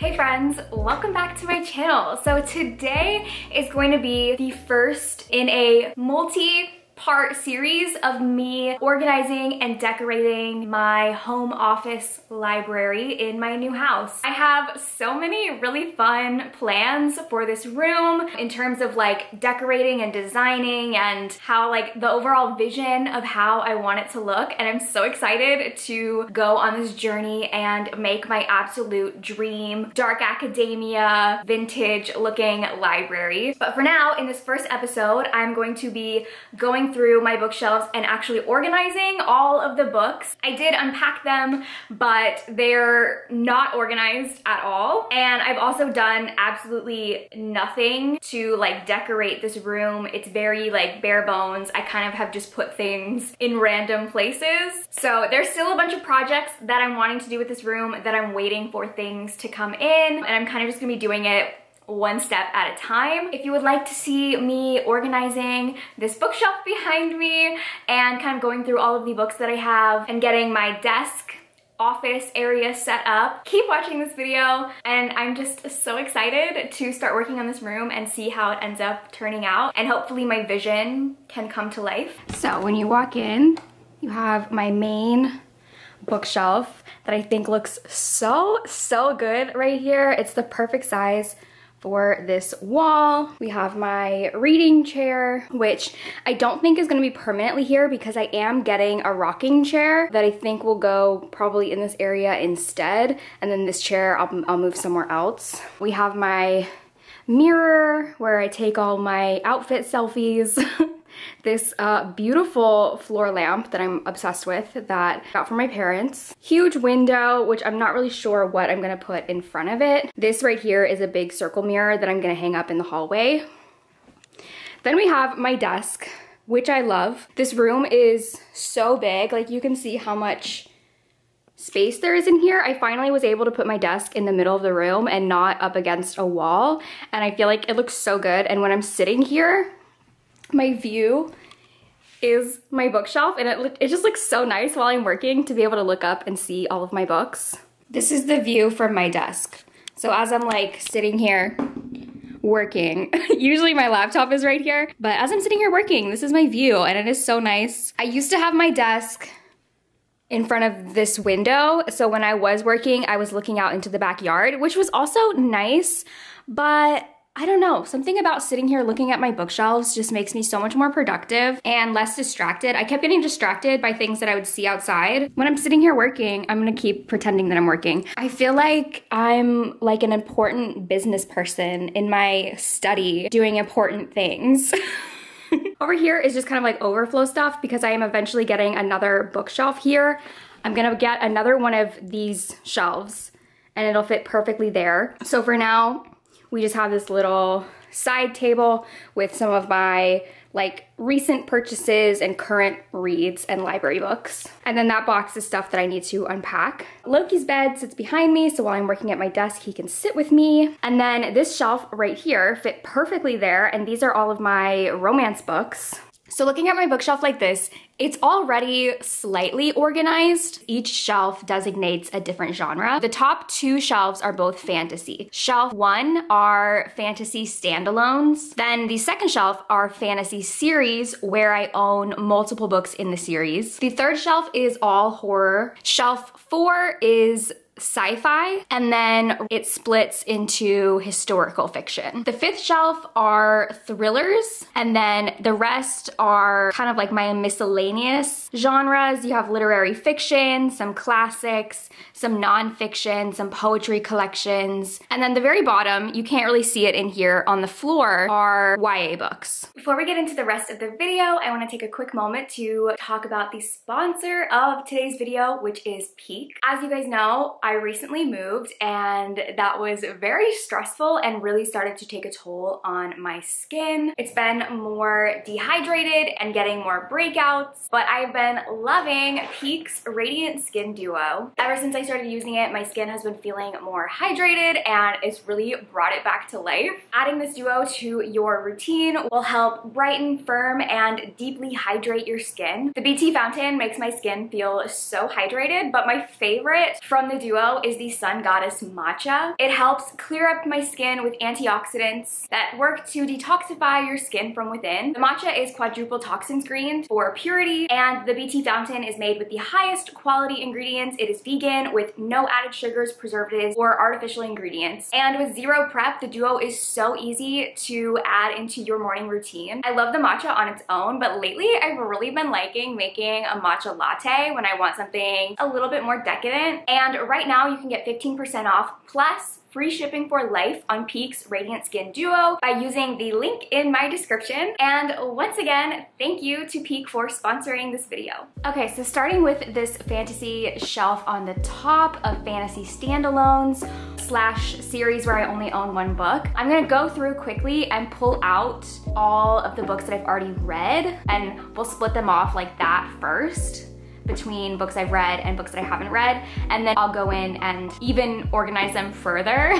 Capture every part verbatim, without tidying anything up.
Hey friends, welcome back to my channel. So today is going to be the first in a multi part series of me organizing and decorating my home office library in my new house. I have so many really fun plans for this room in terms of like decorating and designing and how like the overall vision of how I want it to look, and I'm so excited to go on this journey and make my absolute dream dark academia vintage looking library. But for now, in this first episode, I'm going to be going through my bookshelves and actually organizing all of the books. I did unpack them, but they're not organized at all. And I've also done absolutely nothing to like decorate this room. It's very like bare bones. I kind of have just put things in random places. So there's still a bunch of projects that I'm wanting to do with this room that I'm waiting for things to come in, and I'm kind of just gonna be doing it one step at a time. If you would like to see me organizing this bookshelf behind me and kind of going through all of the books that I have and getting my desk office area set up, keep watching this video, and I'm just so excited to start working on this room and see how it ends up turning out, and hopefully my vision can come to life. So when you walk in, you have my main bookshelf that I think looks so, so good right here. It's the perfect size for this wall. We have my reading chair, which I don't think is gonna be permanently here because I am getting a rocking chair that I think will go probably in this area instead. And then this chair, I'll, I'll move somewhere else. We have my mirror where I take all my outfit selfies. This uh, beautiful floor lamp that I'm obsessed with that I got from my parents. Huge window, which I'm not really sure what I'm gonna put in front of it. This right here is a big circle mirror that I'm gonna hang up in the hallway. Then we have my desk, which I love. This room is so big, like you can see how much space there is in here. I finally was able to put my desk in the middle of the room and not up against a wall, and I feel like it looks so good. And when I'm sitting here, my view is my bookshelf, and it, it just looks so nice while I'm working to be able to look up and see all of my books. This is the view from my desk. So as I'm like sitting here working, usually my laptop is right here, but as I'm sitting here working, this is my view, and it is so nice. I used to have my desk in front of this window, so when I was working, I was looking out into the backyard, which was also nice, but I don't know, something about sitting here looking at my bookshelves just makes me so much more productive and less distracted. I kept getting distracted by things that I would see outside. When I'm sitting here working, I'm gonna keep pretending that I'm working. I feel like I'm like an important business person in my study doing important things. Over here is just kind of like overflow stuff because I am eventually getting another bookshelf here. I'm gonna get another one of these shelves and it'll fit perfectly there. So for now, we just have this little side table with some of my like recent purchases and current reads and library books. And then that box is stuff that I need to unpack. Loki's bed sits behind me, so while I'm working at my desk, he can sit with me. And then this shelf right here fit perfectly there, and these are all of my romance books. So looking at my bookshelf like this, it's already slightly organized. Each shelf designates a different genre. The top two shelves are both fantasy. Shelf one are fantasy standalones. Then the second shelf are fantasy series where I own multiple books in the series. The third shelf is all horror. Shelf four is sci-fi, and then it splits into historical fiction. The fifth shelf are thrillers, and then the rest are kind of like my miscellaneous genres. You have literary fiction, some classics, some nonfiction, some poetry collections, and then the very bottom, you can't really see it in here on the floor, are Y A books. Before we get into the rest of the video, I want to take a quick moment to talk about the sponsor of today's video, which is Pique. As you guys know, I I recently moved, and that was very stressful and really started to take a toll on my skin. It's been more dehydrated and getting more breakouts, but I've been loving Pique's Radiant Skin Duo. Ever since I started using it, my skin has been feeling more hydrated, and it's really brought it back to life. Adding this duo to your routine will help brighten, firm, and deeply hydrate your skin. The B T Fountain makes my skin feel so hydrated, but my favorite from the duo Hugo is the Sun Goddess Matcha. It helps clear up my skin with antioxidants that work to detoxify your skin from within. The matcha is quadruple toxin screened for purity, and the B T Fountain is made with the highest quality ingredients. It is vegan with no added sugars, preservatives, or artificial ingredients. And with zero prep, the duo is so easy to add into your morning routine. I love the matcha on its own, but lately I've really been liking making a matcha latte when I want something a little bit more decadent. And right now you can get fifteen percent off plus free shipping for life on Pique's Radiant Skin Duo by using the link in my description. And once again, thank you to Pique for sponsoring this video. Okay, so starting with this fantasy shelf on the top of fantasy standalones slash series where I only own one book, I'm gonna go through quickly and pull out all of the books that I've already read, and we'll split them off like that first, between books I've read and books that I haven't read, and then I'll go in and even organize them further.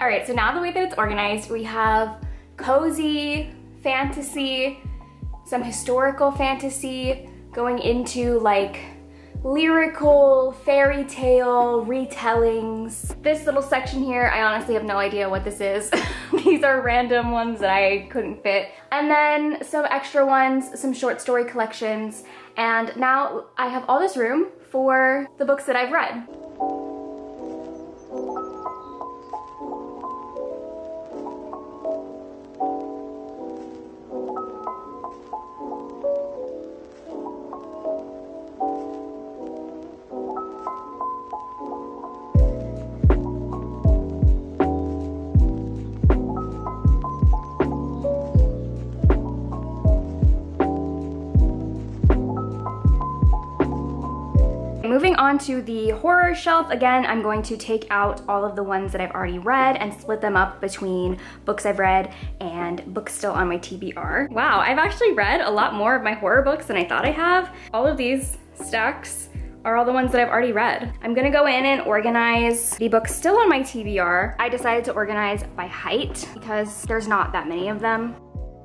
All right, so now the way that it's organized, we have cozy fantasy, some historical fantasy, going into like lyrical, fairy tale, retellings. This little section here, I honestly have no idea what this is. These are random ones that I couldn't fit. And then some extra ones, some short story collections. And now I have all this room for the books that I've read. Moving on to the horror shelf, again, I'm going to take out all of the ones that I've already read and split them up between books I've read and books still on my T B R. Wow, I've actually read a lot more of my horror books than I thought I have. All of these stacks are all the ones that I've already read. I'm gonna go in and organize the books still on my T B R. I decided to organize by height because there's not that many of them.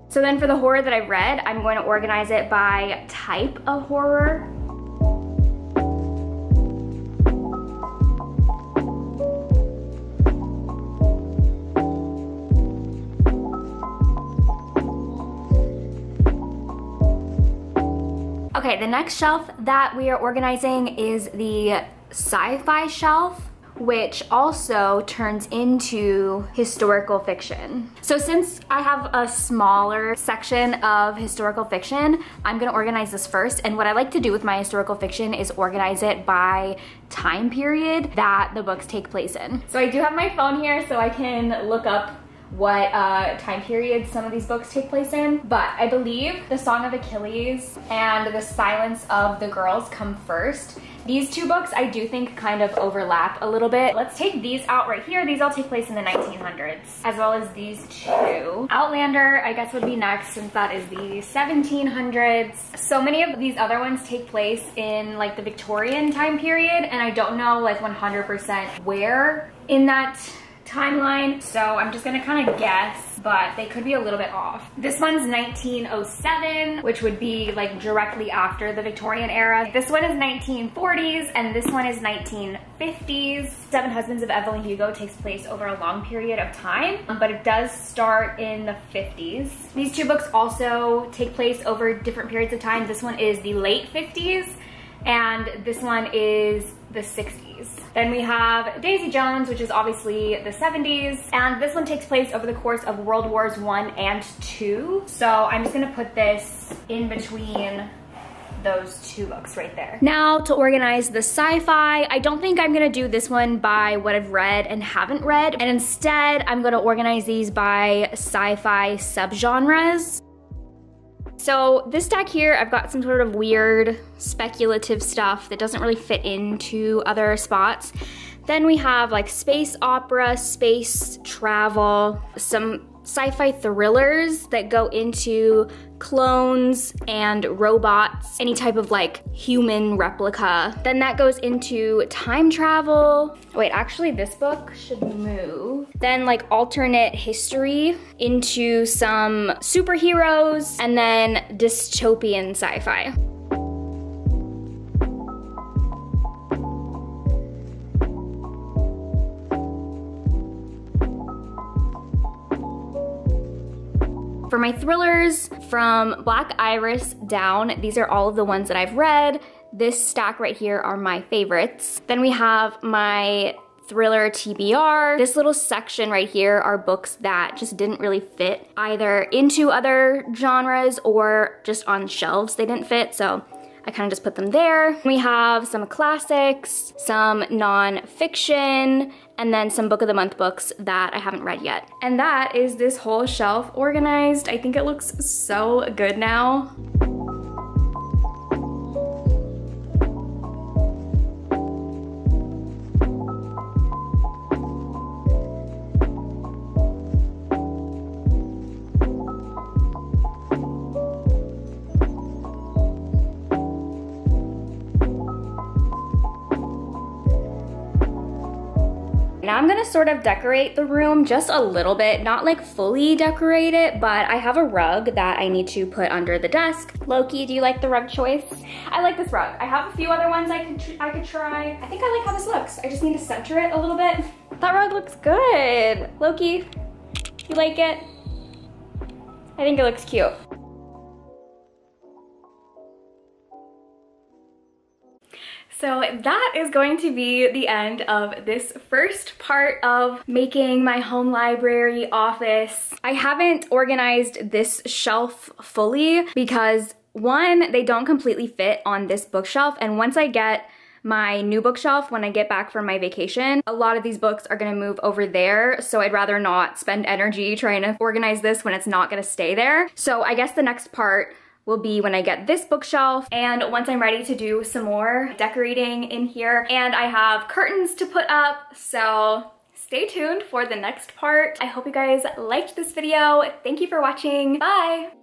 So then for the horror that I've read, I'm going to organize it by type of horror. Okay, the next shelf that we are organizing is the sci-fi shelf, which also turns into historical fiction. So since I have a smaller section of historical fiction, I'm gonna organize this first. And what I like to do with my historical fiction is organize it by time period that the books take place in. So I do have my phone here so I can look up what uh, time periods some of these books take place in, but I believe The Song of Achilles and The Silence of the Girls come first. These two books I do think kind of overlap a little bit. Let's take these out right here. These all take place in the nineteen hundreds, as well as these two. Outlander, I guess, would be next since that is the seventeen hundreds. So many of these other ones take place in like the Victorian time period, and I don't know like one hundred percent where in that timeline, so I'm just gonna kind of guess, but they could be a little bit off. This one's nineteen oh seven, which would be like directly after the Victorian era. This one is nineteen forties, and this one is nineteen fifties. Seven Husbands of Evelyn Hugo takes place over a long period of time, but it does start in the fifties. These two books also take place over different periods of time. This one is the late fifties, and this one is the sixties. Then we have Daisy Jones, which is obviously the seventies, and this one takes place over the course of World Wars one and two. So I'm just gonna put this in between those two books right there. Now to organize the sci-fi, I don't think I'm gonna do this one by what I've read and haven't read, and instead I'm gonna organize these by sci-fi subgenres. So this stack here, I've got some sort of weird speculative stuff that doesn't really fit into other spots. Then we have like space opera, space travel, some sci-fi thrillers that go into clones and robots, any type of like human replica. Then that goes into time travel. Wait, actually this book should move. Then like alternate history into some superheroes and then dystopian sci-fi. For my thrillers, from Black Iris down, these are all of the ones that I've read. This stack right here are my favorites. Then we have my thriller T B R. This little section right here are books that just didn't really fit either into other genres or just on shelves they didn't fit, so I kind of just put them there. We have some classics, some non-fiction, and then some Book of the Month books that I haven't read yet. And that is this whole shelf organized. I think it looks so good now. Now I'm gonna sort of decorate the room just a little bit, not like fully decorate it, but I have a rug that I need to put under the desk. Loki, do you like the rug choice? I like this rug. I have a few other ones I could, I could try. I think I like how this looks. I just need to center it a little bit. That rug looks good. Loki, you like it? I think it looks cute. So that is going to be the end of this first part of making my home library office. I haven't organized this shelf fully because one, they don't completely fit on this bookshelf, and once I get my new bookshelf, when I get back from my vacation, a lot of these books are gonna move over there, so I'd rather not spend energy trying to organize this when it's not gonna stay there. So I guess the next part will be when I get this bookshelf, and once I'm ready to do some more decorating in here. And I have curtains to put up, so stay tuned for the next part. I hope you guys liked this video. Thank you for watching. Bye!